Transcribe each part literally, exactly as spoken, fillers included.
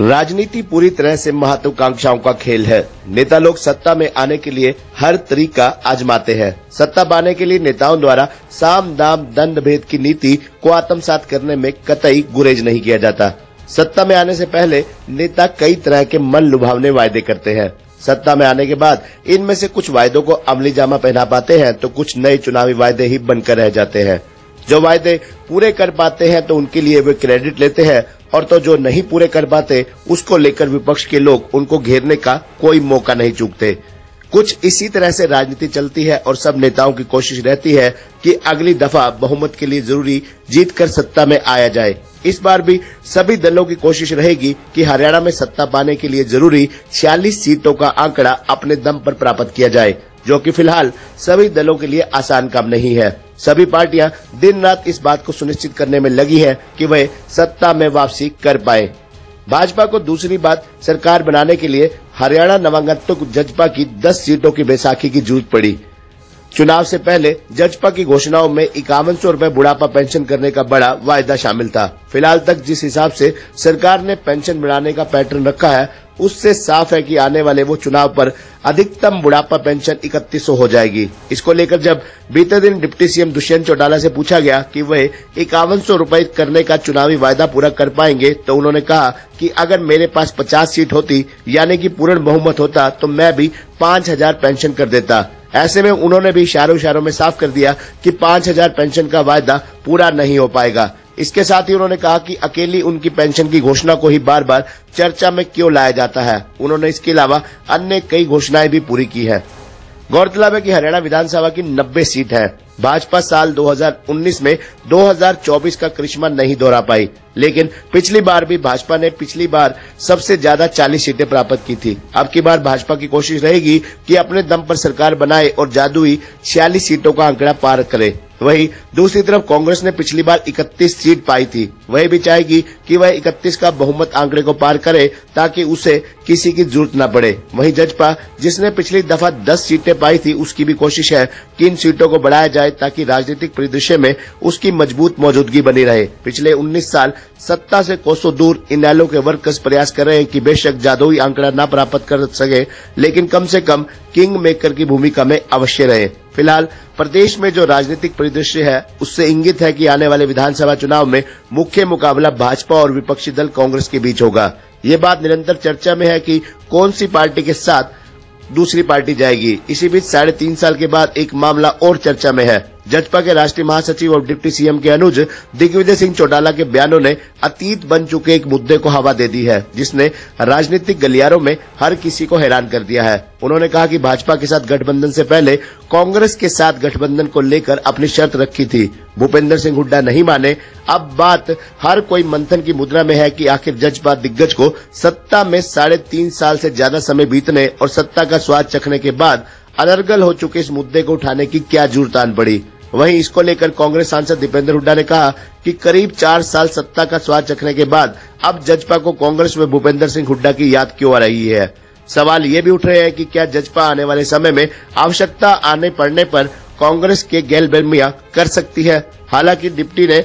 राजनीति पूरी तरह से महत्वाकांक्षाओं का खेल है। नेता लोग सत्ता में आने के लिए हर तरीका आजमाते हैं। सत्ता पाने के लिए नेताओं द्वारा साम दाम दंड भेद की नीति को आत्मसात करने में कतई गुरेज नहीं किया जाता। सत्ता में आने से पहले नेता कई तरह के मन लुभावने वायदे करते हैं। सत्ता में आने के बाद इनमें से कुछ वायदों को अमली जामा पहना पाते हैं तो कुछ नए चुनावी वायदे ही बनकर रह जाते हैं। जो वायदे पूरे कर पाते हैं तो उनके लिए वे क्रेडिट लेते हैं और तो जो नहीं पूरे कर पाते उसको लेकर विपक्ष के लोग उनको घेरने का कोई मौका नहीं चूकते। कुछ इसी तरह से राजनीति चलती है और सब नेताओं की कोशिश रहती है कि अगली दफा बहुमत के लिए जरूरी जीत कर सत्ता में आया जाए। इस बार भी सभी दलों की कोशिश रहेगी कि हरियाणा में सत्ता पाने के लिए जरूरी छियालीस सीटों का आंकड़ा अपने दम पर प्राप्त किया जाए, जो कि फिलहाल सभी दलों के लिए आसान काम नहीं है। सभी पार्टियां दिन रात इस बात को सुनिश्चित करने में लगी हैं कि वे सत्ता में वापसी कर पाए। भाजपा को दूसरी बात सरकार बनाने के लिए हरियाणा नवागंतुक जजपा की दस सीटों की बैसाखी की जरूरत पड़ी। चुनाव से पहले जजपा की घोषणाओं में इक्यावन सौ रूपये बुढ़ापा पेंशन करने का बड़ा वायदा शामिल था। फिलहाल तक जिस हिसाब से सरकार ने पेंशन बढ़ाने का पैटर्न रखा है उससे साफ है कि आने वाले वो चुनाव पर अधिकतम बुढ़ापा पेंशन इकतीस सौ हो जाएगी। इसको लेकर जब बीते दिन डिप्टी सीएम दुष्यंत चौटाला से पूछा गया कि वे इक्यावन सौ रूपये करने का चुनावी वायदा पूरा कर पाएंगे तो उन्होंने कहा कि अगर मेरे पास पचास सीट होती यानी कि पूर्ण बहुमत होता तो मैं भी पाँच हजार पेंशन कर देता। ऐसे में उन्होंने भी इशारों इशारों में साफ कर दिया कि पाँच हजार पेंशन का वायदा पूरा नहीं हो पाएगा। इसके साथ ही उन्होंने कहा कि अकेली उनकी पेंशन की घोषणा को ही बार बार चर्चा में क्यों लाया जाता है। उन्होंने इसके अलावा अन्य कई घोषणाएं भी पूरी की हैं। गौरतलब है कि हरियाणा विधानसभा की नब्बे सीट है। भाजपा साल दो हजार उन्नीस में दो हजार चौबीस का करिश्मा नहीं दोहरा पाई, लेकिन पिछली बार भी भाजपा ने पिछली बार सबसे ज्यादा चालीस सीटें प्राप्त की थी। अब की बार भाजपा की कोशिश रहेगी कि अपने दम पर सरकार बनाए और जादुई छियालीस सीटों का आंकड़ा पार करे। वहीं दूसरी तरफ कांग्रेस ने पिछली बार इकतीस सीट पाई थी। वह भी चाहेगी कि वह इकतीस का बहुमत आंकड़े को पार करे ताकि उसे किसी की जरूरत न पड़े। वहीं जजपा जिसने पिछली दफा दस सीटें पाई थी उसकी भी कोशिश है कि इन सीटों को बढ़ाया जाए ताकि राजनीतिक परिदृश्य में उसकी मजबूत मौजूदगी बनी रहे। पिछले उन्नीस साल सत्ता से कोसों दूर इनेलो के वर्कर्स प्रयास कर रहे हैं कि बेशक जादुई आंकड़ा न प्राप्त कर सके लेकिन कम से कम किंग मेकर की भूमिका में अवश्य रहे। फिलहाल प्रदेश में जो राजनीतिक परिदृश्य है उससे इंगित है कि आने वाले विधानसभा चुनाव में मुख्य मुकाबला भाजपा और विपक्षी दल कांग्रेस के बीच होगा। ये बात निरंतर चर्चा में है कि कौन सी पार्टी के साथ दूसरी पार्टी जाएगी। इसी बीच साढ़े तीन साल के बाद एक मामला और चर्चा में है। जजपा के राष्ट्रीय महासचिव और डिप्टी सीएम के अनुज दिग्विजय सिंह चौटाला के बयानों ने अतीत बन चुके एक मुद्दे को हवा दे दी है जिसने राजनीतिक गलियारों में हर किसी को हैरान कर दिया है। उन्होंने कहा कि भाजपा के साथ गठबंधन से पहले कांग्रेस के साथ गठबंधन को लेकर अपनी शर्त रखी थी। भूपेंद्र सिंह हुड्डा नहीं माने। अब बात हर कोई मंथन की मुद्रा में है कि आखिर जजपा दिग्गज को सत्ता में साढ़े तीन साल से ज्यादा समय बीतने और सत्ता का स्वाद चखने के बाद अनर्गल हो चुके इस मुद्दे को उठाने की क्या जरूरत आन पड़ी। वहीं इसको लेकर कांग्रेस सांसद दीपेंद्र हुड्डा ने कहा कि करीब चार साल सत्ता का स्वाद चखने के बाद अब जजपा को कांग्रेस में भूपेंद्र सिंह हुड्डा की याद क्यों आ रही है। सवाल ये भी उठ रहे हैं कि क्या जजपा आने वाले समय में आवश्यकता आने पड़ने पर कांग्रेस के गैरबैरमियां कर सकती है। हालांकि डिप्टी ने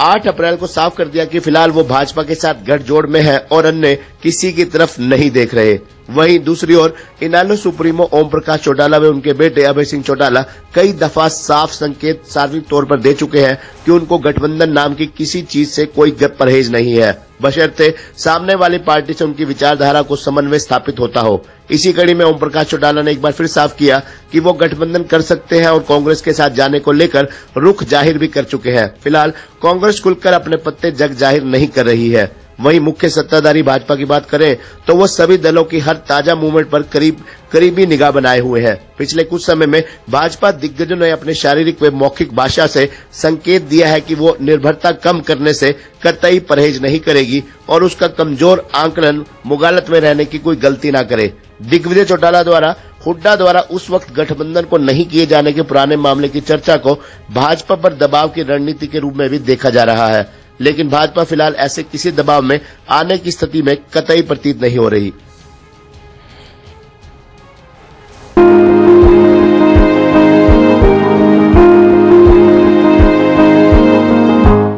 आठ अप्रैल को साफ कर दिया कि फिलहाल वो भाजपा के साथ गठजोड़ में है और अन्य किसी की तरफ नहीं देख रहे। वहीं दूसरी ओर इनेलो सुप्रीमो ओम प्रकाश चौटाला व उनके बेटे अभय सिंह चौटाला कई दफा साफ संकेत सार्वजनिक तौर पर दे चुके हैं कि उनको गठबंधन नाम की किसी चीज से कोई परहेज नहीं है, बशर्ते सामने वाली पार्टी से उनकी विचारधारा को समन्वय स्थापित होता हो। इसी कड़ी में ओम प्रकाश चौटाला ने एक बार फिर साफ किया कि वो गठबंधन कर सकते हैं और कांग्रेस के साथ जाने को लेकर रुख जाहिर भी कर चुके हैं। फिलहाल कांग्रेस खुलकर अपने पत्ते जग जाहिर नहीं कर रही है। वहीं मुख्य सत्ताधारी भाजपा की बात करें तो वो सभी दलों की हर ताजा मूवमेंट पर करीब करीबी निगाह बनाए हुए हैं। पिछले कुछ समय में भाजपा दिग्गजों ने अपने शारीरिक व मौखिक भाषा से संकेत दिया है कि वो निर्भरता कम करने से कतई परहेज नहीं करेगी और उसका कमजोर आंकलन मुगालत में रहने की कोई गलती ना करे। दिग्विजय चौटाला द्वारा हुड्डा द्वारा उस वक्त गठबंधन को नहीं किए जाने के पुराने मामले की चर्चा को भाजपा पर दबाव की रणनीति के रूप में भी देखा जा रहा है, लेकिन भाजपा फिलहाल ऐसे किसी दबाव में आने की स्थिति में कतई प्रतीत नहीं हो रही।